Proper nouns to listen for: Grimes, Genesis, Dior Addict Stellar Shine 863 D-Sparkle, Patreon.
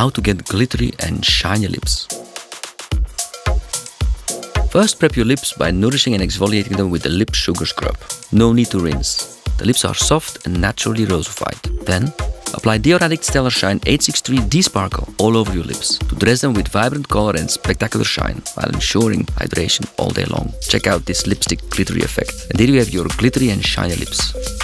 how to get glittery and shiny lips. First, prep your lips by nourishing and exfoliating them with the Lip Sugar Scrub. No need to rinse. The lips are soft and naturally rosified. Then, apply Dior Addict Stellar Shine 863 D-Sparkle all over your lips to dress them with vibrant color and spectacular shine while ensuring hydration all day long. Check out this lipstick glittery effect. And there you have your glittery and shiny lips.